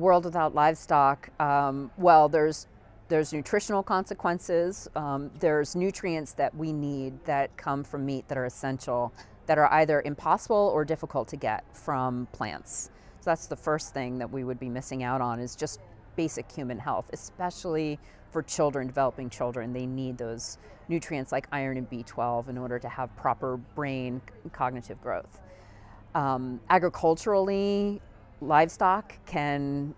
world without livestock, well, there's nutritional consequences, there's nutrients that we need that come from meat that are essential, that are either impossible or difficult to get from plants. So that's the first thing that we would be missing out on, is just basic human health, especially for children, developing children. They need those nutrients like iron and B12 in order to have proper brain cognitive growth. Agriculturally, livestock can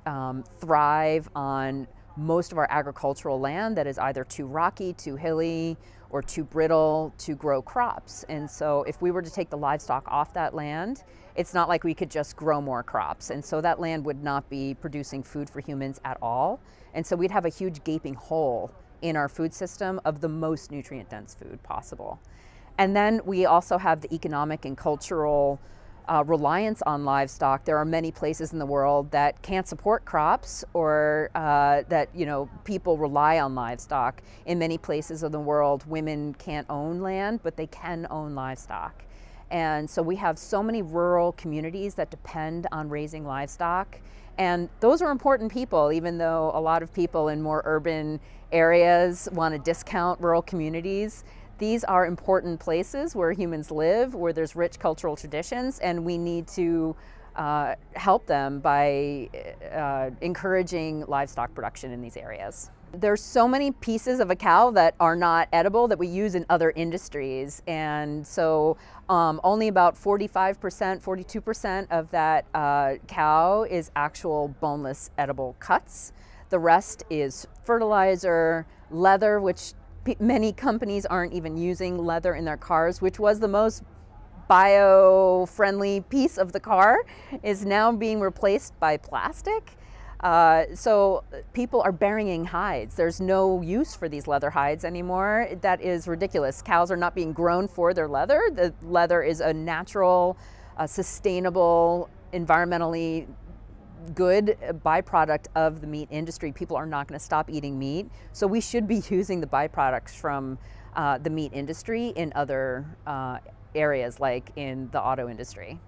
thrive on most of our agricultural land that is either too rocky, too hilly, or too brittle to grow crops. And so if we were to take the livestock off that land, it's not like we could just grow more crops. And so that land would not be producing food for humans at all. And so we'd have a huge gaping hole in our food system of the most nutrient-dense food possible. And then we also have the economic and cultural reliance on livestock. There are many places in the world that can't support crops, or that, you know, people rely on livestock. In many places of the world, women can't own land, but they can own livestock. And so we have so many rural communities that depend on raising livestock. And those are important people, even though a lot of people in more urban areas want to discount rural communities. These are important places where humans live, where there's rich cultural traditions, and we need to help them by encouraging livestock production in these areas. There's so many pieces of a cow that are not edible that we use in other industries, and so only about 45%, 42% of that cow is actual boneless edible cuts. The rest is fertilizer, leather, which many companies aren't even using leather in their cars, which was the most bio-friendly piece of the car, is now being replaced by plastic. So people are burying hides. There's no use for these leather hides anymore. That is ridiculous. Cows are not being grown for their leather. The leather is a natural, sustainable, environmentally good byproduct of the meat industry. People are not going to stop eating meat, so we should be using the byproducts from the meat industry in other areas, like in the auto industry.